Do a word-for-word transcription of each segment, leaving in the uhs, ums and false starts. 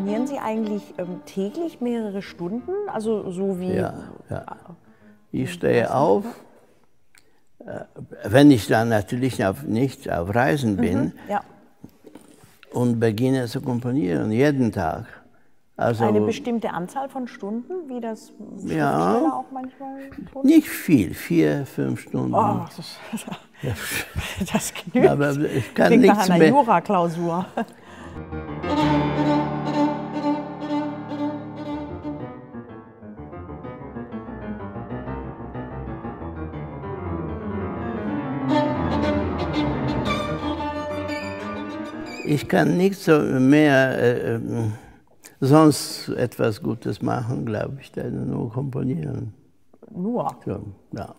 trainieren Sie eigentlich ähm, täglich mehrere Stunden? Also so wie... Ja, ja. Ich stehe auf, äh, wenn ich dann natürlich auf, nicht auf Reisen bin, mhm, ja, und beginne zu komponieren, jeden Tag. Also, eine bestimmte Anzahl von Stunden, wie das Schriftsteller ja, auch manchmal tun? Nicht viel, vier, fünf Stunden. Oh, das, das, das genügt. Aber ich kann Klingt nichts nach einer Jura-Klausur. Ich kann nicht so mehr äh, sonst etwas Gutes machen, glaube ich, denn nur komponieren. Nur? So, ja.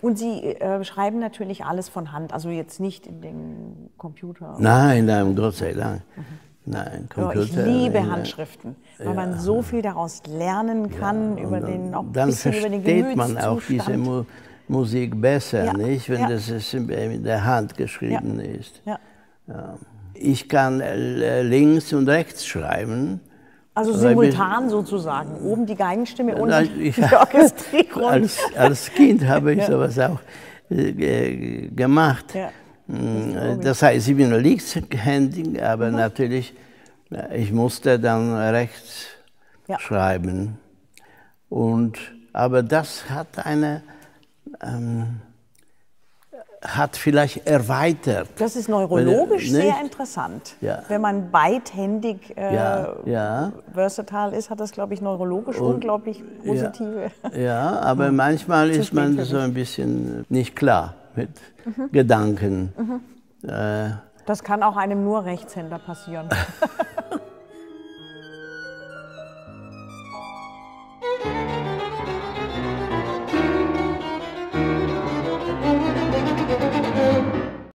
Und Sie äh, schreiben natürlich alles von Hand, also jetzt nicht in den Computer? Nein, nein, Gott sei Dank. Mhm. Nein, Computer, ich liebe nein, Handschriften, weil ja, man so viel daraus lernen kann, ja, über den, auch ein bisschen über den Gemütszustand. Dann versteht man auch diese Mu Musik besser, ja, nicht, wenn ja, das in der Hand geschrieben ja, ist. Ja. Ja. Ich kann links und rechts schreiben. Also simultan sozusagen, oben die Geigenstimme, unten die Orchestrierung. Als, als Kind habe ich ja, sowas auch äh, gemacht. Ja. Das, das heißt, ich bin linkshändig, aber mhm, natürlich, ich musste dann rechts ja, schreiben. Und, aber das hat eine... Ähm, hat vielleicht erweitert. Das ist neurologisch Weil, sehr interessant. Ja. Wenn man beidhändig äh, ja, ja, versatile ist, hat das, glaube ich, neurologisch und, unglaublich positive. Ja, ja, aber manchmal ist man so ein bisschen nicht klar mit mhm, Gedanken. Mhm. Äh, das kann auch einem nur Rechtshänder passieren.